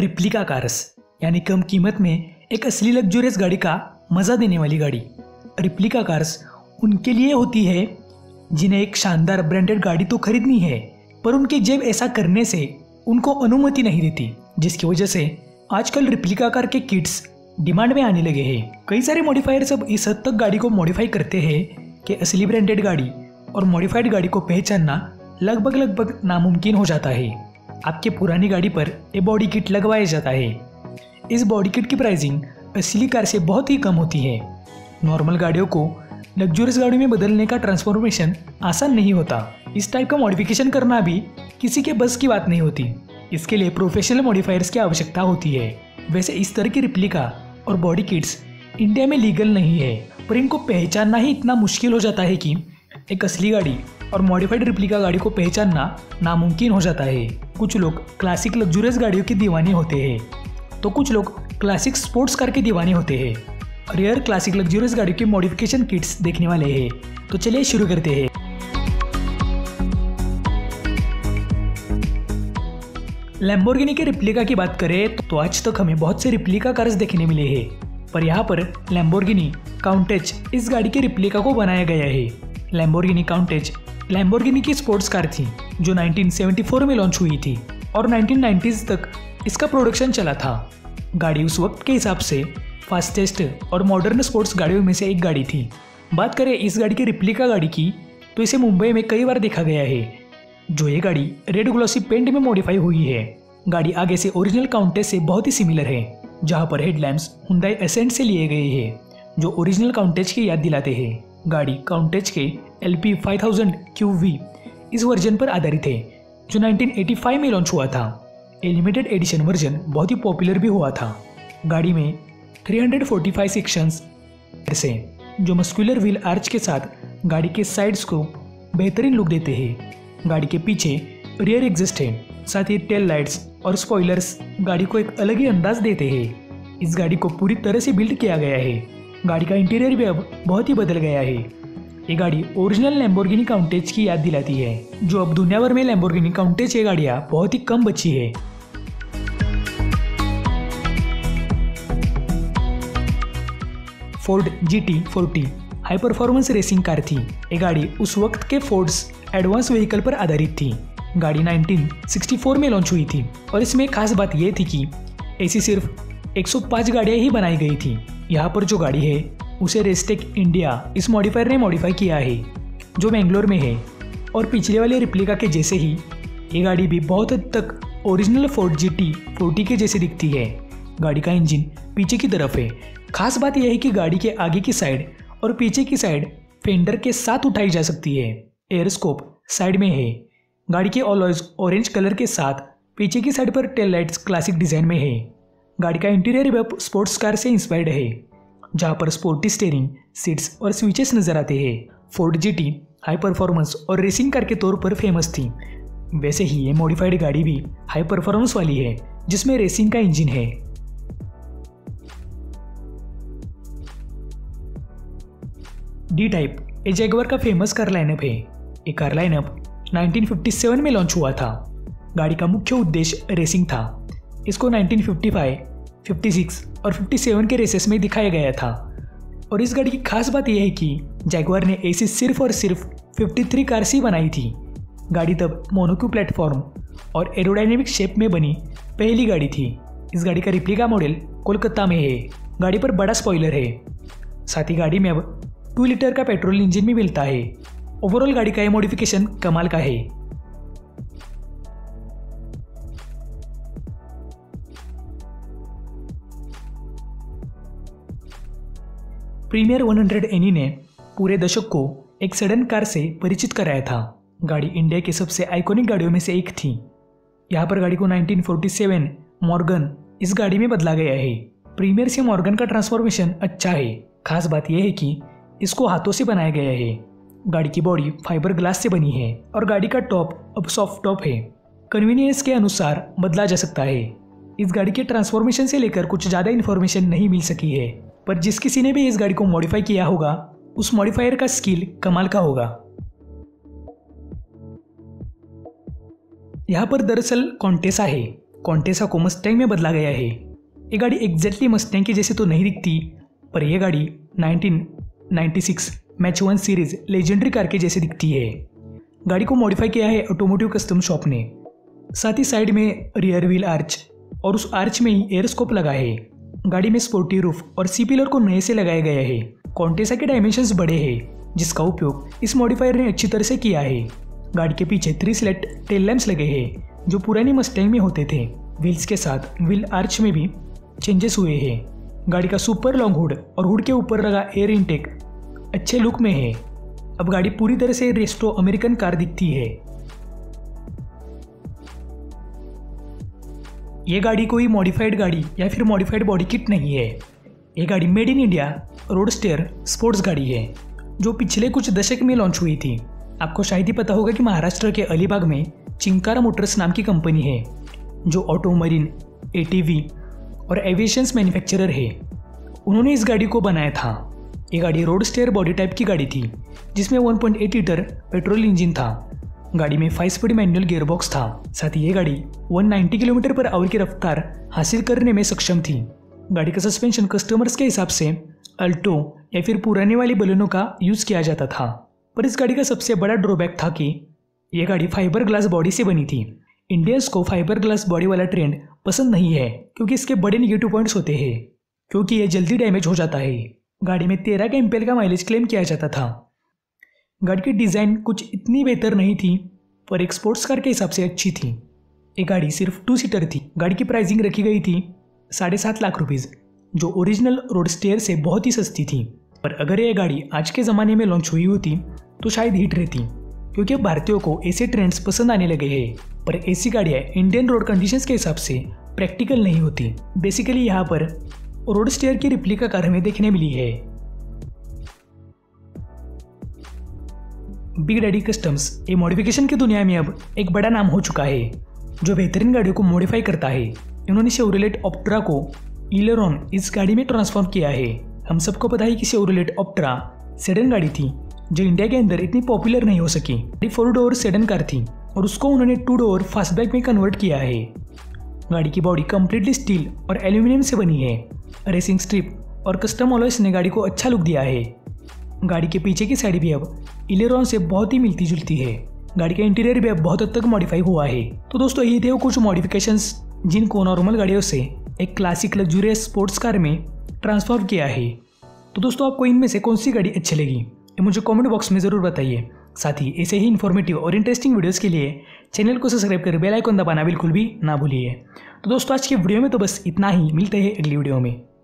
Replica cars यानी कम कीमत में एक असली लग्जूरियस गाड़ी का मज़ा देने वाली गाड़ी। रिप्लिका कार्स उनके लिए होती है जिन्हें एक शानदार ब्रांडेड गाड़ी तो खरीदनी है पर उनकी जेब ऐसा करने से उनको अनुमति नहीं देती, जिसकी वजह से आजकल रिप्लिका कार के किट्स डिमांड में आने लगे हैं। कई सारे मॉडिफायर्स अब इस हद तक गाड़ी को मॉडिफाई करते हैं कि असली ब्रांडेड गाड़ी और मॉडिफाइड गाड़ी को पहचानना लगभग नामुमकिन हो जाता है। आपके पुरानी गाड़ी पर ये बॉडी किट लगवाया जाता है। इस बॉडी किट की प्राइसिंग असली कार से बहुत ही कम होती है। नॉर्मल गाड़ियों को लग्जूरियस गाड़ी में बदलने का ट्रांसफॉर्मेशन आसान नहीं होता। इस टाइप का मॉडिफिकेशन करना भी किसी के बस की बात नहीं होती। इसके लिए प्रोफेशनल मॉडिफायर्स की आवश्यकता होती है। वैसे इस तरह की रिप्लिका और बॉडी किट्स इंडिया में लीगल नहीं है, पर इनको पहचानना ही इतना मुश्किल हो जाता है कि एक असली गाड़ी और मॉडिफाइड रिप्लिका गाड़ी को पहचानना नामुमकिन हो जाता है। कुछ लोग क्लासिक लग्जूरियस गाड़ियों के दीवाने होते हैं तो कुछ लोग क्लासिक स्पोर्ट्स कार के दीवाने होते हैं। रेयर क्लासिक लग्जूरियस गाड़ियों के मॉडिफिकेशन किट्स देखने वाले हैं, तो चलिए शुरू करते हैं। लैम्बोर्गिनी के रिप्लिका की बात करें तो आज तक हमें बहुत से रिप्लिका कार्स देखने मिले हैं, पर यहाँ पर लैम्बोर्गिनी काउंटैच इस गाड़ी के रिप्लिका को बनाया गया है। लैम्बोर्गिनी काउंटैच लैम्बोर्गिनी की स्पोर्ट्स कार थी जो 1974 में लॉन्च हुई थी और 1990s तक इसका प्रोडक्शन चला था। गाड़ी उस वक्त के हिसाब से फास्टेस्ट और मॉडर्न स्पोर्ट्स गाड़ियों में से एक गाड़ी थी। बात करें इस गाड़ी की रिप्लिका गाड़ी की तो इसे मुंबई में कई बार देखा गया है। जो ये गाड़ी रेड ग्लॉसी पेंट में मॉडिफाई हुई है। गाड़ी आगे से ओरिजिनल काउंटैच से बहुत ही सिमिलर है, जहां पर हेडलैम्प्स हुंडई एसेंट से लिए गए हैं जो ओरिजिनल काउंटैच की याद दिलाते हैं। गाड़ी काउंटैच के LP 5000 QV इस वर्जन पर आधारित है जो 1985 में लॉन्च हुआ था। ये लिमिटेड एडिशन वर्जन बहुत ही पॉपुलर भी हुआ था। गाड़ी में 345 सेक्शंस से जो मस्कुलर व्हील आर्च के साथ गाड़ी के साइड्स को बेहतरीन लुक देते हैं। गाड़ी के पीछे रियर एग्जिस्ट है, साथ ही टेल लाइट्स और स्पॉयलर्स गाड़ी को एक अलग ही अंदाज देते हैं। इस गाड़ी को पूरी तरह से बिल्ड किया गया है। गाड़ी का इंटीरियर भी अब बहुत ही बदल गया है। ये गाड़ी ओरिजिनल लैम्बोर्गिनी काउंटैच की याद दिलाती है, जो अब दुनिया भर में लैम्बोर्गिनी काउंटैच ये गाड़ियाँ बहुत ही कम बची है। Ford GT 40 high performance racing car थी। ये गाड़ी उस वक्त के फोर्ड्स एडवांस व्हीकल पर आधारित थी। गाड़ी 1964 में लॉन्च हुई थी और इसमें खास बात यह थी कि ऐसी सिर्फ 105 गाड़ियाँ ही बनाई गई थी। यहाँ पर जो गाड़ी है उसे रेस्टेक इंडिया इस मॉडिफायर ने मॉडिफाई किया है, जो बेंगलोर में है। और पिछले वाले रिप्लिका के जैसे ही ये गाड़ी भी बहुत हद तक ओरिजिनल फोर्ड GT 40 के जैसे दिखती है। गाड़ी का इंजन पीछे की तरफ है। खास बात यह है कि गाड़ी के आगे की साइड और पीछे की साइड फेंडर के साथ उठाई जा सकती है। एयर स्कोप साइड में है। गाड़ी के अलॉयज ऑरेंज कलर के साथ पीछे की साइड पर टेल लाइट्स क्लासिक डिजाइन में है। गाड़ी का इंटीरियर भी स्पोर्ट्स कार से इंस्पायर्ड है, जहां पर स्पोर्टी स्टीयरिंग, सीट्स और स्विचेस नजर आते हैं। फोर्ड GT हाई परफॉर्मेंस और रेसिंग कार के तौर पर फेमस थी। वैसे ही ये मॉडिफाइड गाड़ी भी हाई परफॉर्मेंस वाली है, जिसमें रेसिंग का इंजन है। D-Type ये जैगवार का फेमस कार लाइनअप है। ये कार लाइनअप 1957 में लॉन्च हुआ था। गाड़ी का मुख्य उद्देश्य रेसिंग था। इसको 1955, 56 और 57 के रेसेस में दिखाया गया था। और इस गाड़ी की खास बात यह है कि जैगवार ने ऐसी सिर्फ और सिर्फ 53 कार्स ही बनाई थी। गाड़ी तब मोनोक्यू प्लेटफॉर्म और एरोडायनेमिक शेप में बनी पहली गाड़ी थी। इस गाड़ी का रिप्लिका मॉडल कोलकाता में है। गाड़ी पर बड़ा स्पॉइलर है। साथ ही गाड़ी में अब 2 लीटर का पेट्रोल इंजन भी मिलता है। ओवरऑल गाड़ी का यह मॉडिफिकेशन कमाल का है। प्रीमियर 100NE ने पूरे दशक को एक सडन कार से परिचित कराया था। गाड़ी इंडिया की सबसे आइकॉनिक गाड़ियों में से एक थी। यहाँ पर गाड़ी को 1947 मॉर्गन इस गाड़ी में बदला गया है। प्रीमियर से मॉर्गन का ट्रांसफॉर्मेशन अच्छा है। खास बात यह है कि इसको हाथों से बनाया गया है। गाड़ी की बॉडी फाइबर ग्लास से बनी है और गाड़ी का टॉप अब सॉफ्ट टॉप है। कन्वीनियंस के अनुसार बदला जा सकता है। इस गाड़ी के ट्रांसफॉर्मेशन से लेकर कुछ ज़्यादा इन्फॉर्मेशन नहीं मिल सकी है, पर जिस किसी ने भी इस गाड़ी को मॉडिफाई किया होगा उस मॉडिफायर का स्किल कमाल का होगा। यहाँ पर दरअसल कॉन्टेसा है। कॉन्टेसा को मस्टैंग में बदला गया है। ये गाड़ी एग्जैक्टली मस्टैंग की जैसे तो नहीं दिखती, पर यह गाड़ी 1996 मैच 1 सीरीज लेजेंडरी कार के जैसे दिखती है। गाड़ी को मॉडिफाई किया है ऑटोमोटिव कस्टम शॉप ने। साथ ही साइड में रियर व्हील आर्च और उस आर्च में ही एयरस्कोप लगा है। गाड़ी में स्पोर्टी रूफ और सी पिलर को नए से लगाया गया है। कॉन्टेसा के डायमेंशंस बड़े हैं, जिसका उपयोग इस मॉडिफायर ने अच्छी तरह से किया है। गाड़ी के पीछे 3 स्लेट टेल लैंप्स लगे हैं, जो पुरानी मस्टैंग में होते थे। व्हील्स के साथ व्हील आर्च में भी चेंजेस हुए हैं। गाड़ी का सुपर लॉन्ग हुड और हुड के ऊपर लगा एयर इनटेक अच्छे लुक में है। अब गाड़ी पूरी तरह से रेस्ट्रो अमेरिकन कार दिखती है। ये गाड़ी कोई मॉडिफाइड गाड़ी या फिर मॉडिफाइड बॉडी किट नहीं है। ये गाड़ी made in India roadster sports गाड़ी है, जो पिछले कुछ दशक में लॉन्च हुई थी। आपको शायद ही पता होगा कि महाराष्ट्र के अलीबाग में चिंकारा मोटर्स नाम की कंपनी है, जो ऑटो मरीन, एटीवी और एविएशंस मैन्युफैक्चरर है। उन्होंने इस गाड़ी को बनाया था। ये गाड़ी रोडस्टर बॉडी टाइप की गाड़ी थी, जिसमें 1.8 लीटर पेट्रोल इंजन था। गाड़ी में 5-स्पीड मैनुअल गियरबॉक्स था। साथ ही ये गाड़ी 190 किलोमीटर पर आवर की रफ्तार हासिल करने में सक्षम थी। गाड़ी का सस्पेंशन कस्टमर्स के हिसाब से अल्टो या फिर पुराने वाली बलूनों का यूज़ किया जाता था। पर इस गाड़ी का सबसे बड़ा ड्रॉबैक था कि यह गाड़ी फाइबर ग्लास बॉडी से बनी थी। इंडियंस को फाइबर ग्लास बॉडी वाला ट्रेंड पसंद नहीं है, क्योंकि इसके बड़े निगेटिव पॉइंट्स होते हैं, क्योंकि यह जल्दी डैमेज हो जाता है। गाड़ी में 13 kmph का माइलेज क्लेम किया जाता था। गाड़ी की डिज़ाइन कुछ इतनी बेहतर नहीं थी, पर एक स्पोर्ट्स कार के हिसाब से अच्छी थी। ये गाड़ी सिर्फ 2 सीटर थी। गाड़ी की प्राइसिंग रखी गई थी 7.5 लाख रुपीज़, जो ओरिजिनल रोडस्टर से बहुत ही सस्ती थी। पर अगर यह गाड़ी आज के ज़माने में लॉन्च हुई होती तो शायद हिट रहती, क्योंकि भारतीयों को ऐसे ट्रेंड्स पसंद आने लगे हैं। पर ऐसी गाड़ियाँ इंडियन रोड कंडीशंस के हिसाब से प्रैक्टिकल नहीं होती। बेसिकली यहाँ पर रोडस्टर की रिप्लिका कार हमें देखने मिली है। बिग डैडी कस्टम्स ये मॉडिफिकेशन की दुनिया में अब एक बड़ा नाम हो चुका है, जो बेहतरीन गाड़ियों को मॉडिफाई करता है। इन्होंने शेवरोलेट ऑप्ट्रा को इलेरॉन इस गाड़ी में ट्रांसफॉर्म किया है। हम सबको पता है कि शेवरोलेट ऑप्ट्रा सेडन गाड़ी थी, जो इंडिया के अंदर इतनी पॉपुलर नहीं हो सकी। 4-डोर सेडन कार थी और उसको उन्होंने 2-डोर फास्टबैक में कन्वर्ट किया है। गाड़ी की बॉडी कम्प्लीटली स्टील और एल्यूमिनियम से बनी है। रेसिंग स्ट्रिप और कस्टम अलॉयस ने गाड़ी को अच्छा लुक दिया है। गाड़ी के पीछे की साइड भी अब इलेरॉन से बहुत ही मिलती जुलती है। गाड़ी का इंटीरियर भी अब बहुत हद तक मॉडिफाई हुआ है। तो दोस्तों, ये थे कुछ मॉडिफिकेशंस जिनको नॉर्मल गाड़ियों से एक क्लासिक लग्जूरियस स्पोर्ट्स कार में ट्रांसफॉर्म किया है। तो दोस्तों, आपको इनमें से कौन सी गाड़ी अच्छी लगी, ये मुझे कमेंट बॉक्स में ज़रूर बताइए। साथ ही ऐसे ही इन्फॉर्मेटिव और इंटरेस्टिंग वीडियोज़ के लिए चैनल को सब्सक्राइब कर बेल आइकन दबाना बिल्कुल भी ना भूलिए। तो दोस्तों, आज के वीडियो में तो बस इतना ही। मिलते हैं अगली वीडियो में।